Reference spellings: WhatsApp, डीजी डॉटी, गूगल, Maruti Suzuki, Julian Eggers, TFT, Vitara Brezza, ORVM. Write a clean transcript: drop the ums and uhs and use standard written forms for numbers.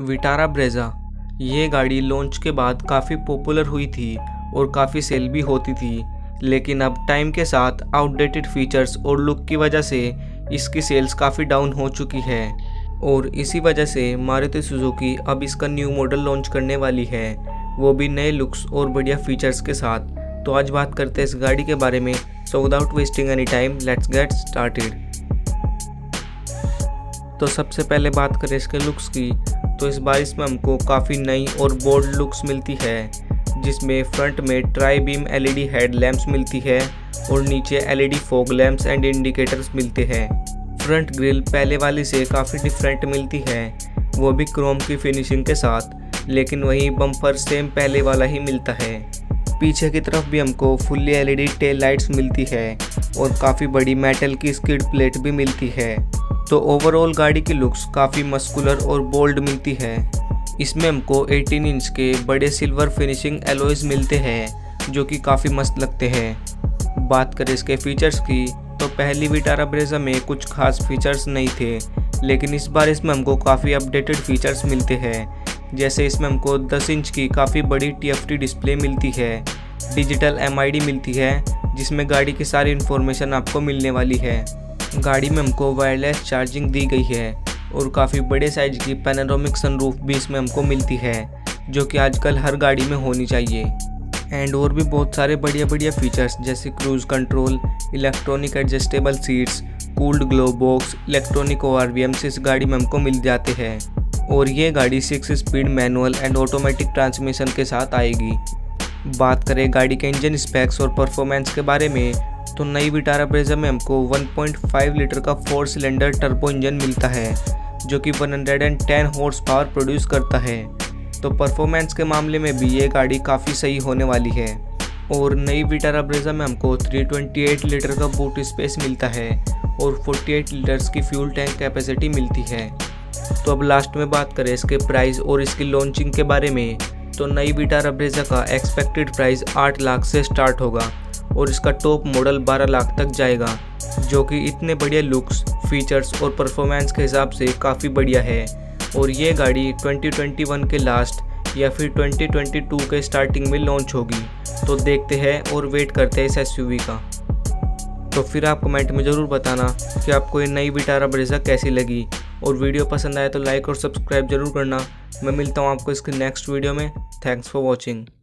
Vitara Brezza, ये गाड़ी launch के बाद काफ़ी पॉपुलर हुई थी और काफ़ी सेल भी होती थी, लेकिन अब टाइम के साथ आउटडेटेड फीचर्स और लुक की वजह से इसकी सेल्स काफ़ी डाउन हो चुकी है। और इसी वजह से मारुति सुजुकी अब इसका न्यू मॉडल लॉन्च करने वाली है, वो भी नए लुक्स और बढ़िया फीचर्स के साथ। तो आज बात करते हैं इस गाड़ी के बारे में। So without wasting any time let's get started. तो सबसे पहले बात करें इसके लुक्स की, तो इस बार इसमें हमको काफ़ी नई और बोल्ड लुक्स मिलती है, जिसमें फ्रंट में tri beam LED head lamps मिलती है और नीचे LED fog lamps and indicators मिलते हैं। फ्रंट ग्रिल पहले वाली से काफ़ी डिफरेंट मिलती है, वो भी क्रोम की फिनिशिंग के साथ, लेकिन वही बम्पर सेम पहले वाला ही मिलता है। पीछे की तरफ भी हमको फुल्ली एलईडी टेल लाइट्स मिलती है और काफ़ी बड़ी मेटल की स्किड प्लेट भी मिलती है। तो ओवरऑल गाड़ी की लुक्स काफ़ी मस्कुलर और बोल्ड मिलती है। इसमें हमको 18 इंच के बड़े सिल्वर फिनिशिंग एलॉयज मिलते हैं, जो कि काफ़ी मस्त लगते हैं। बात करें इसके फीचर्स की, तो पहली विटारा ब्रेज़ा में कुछ खास फीचर्स नहीं थे, लेकिन इस बार इसमें हमको काफ़ी अपडेटेड फीचर्स मिलते हैं। जैसे इसमें हमको 10 इंच की काफ़ी बड़ी TFT डिस्प्ले मिलती है, डिजिटल MID मिलती है, जिसमें गाड़ी की सारी इन्फॉर्मेशन आपको मिलने वाली है। गाड़ी में हमको वायरलेस चार्जिंग दी गई है और काफ़ी बड़े साइज की पैनोरामिक सनरूफ भी इसमें हमको मिलती है, जो कि आजकल हर गाड़ी में होनी चाहिए। एंड और भी बहुत सारे बढ़िया बढ़िया फीचर्स जैसे cruise control, electronic adjustable seats, cooled glove box, electronic ORVMs इस गाड़ी में हमको मिल जाते हैं। और ये गाड़ी 6 speed manual and automatic transmission के साथ आएगी। बात करें गाड़ी के इंजन स्पेक्स और परफॉर्मेंस के बारे में, तो नई विटारा ब्रेज़ा में हमको 1.5 लीटर का 4 सिलेंडर टर्बो इंजन मिलता है, जो कि 110 हॉर्स पावर प्रोड्यूस करता है। तो परफॉर्मेंस के मामले में भी ये गाड़ी काफ़ी सही होने वाली है। और नई विटारा ब्रेज़ा में हमको 328 लीटर का बूट स्पेस मिलता है और 48 लीटर्स की फ्यूल टैंक कैपेसिटी मिलती है। तो अब लास्ट में बात करें इसके प्राइस और इसकी लॉन्चिंग के बारे में, तो नई विटारा ब्रेज़ा का एक्सपेक्टेड प्राइस 8 लाख से स्टार्ट होगा और इसका टॉप मॉडल 12 लाख तक जाएगा, जो कि इतने बढ़िया लुक्स, फीचर्स और परफॉर्मेंस के हिसाब से काफ़ी बढ़िया है। और ये गाड़ी 2021 के लास्ट या फिर 2022 के स्टार्टिंग में लॉन्च होगी। तो देखते हैं और वेट करते हैं इस SUV का। तो फिर आप कमेंट में ज़रूर बताना कि आपको ये नई विटारा ब्रेज़ा कैसी लगी, और वीडियो पसंद आए तो लाइक और सब्सक्राइब जरूर करना। मैं मिलता हूँ आपको इसके नेक्स्ट वीडियो में। Thanks for watching.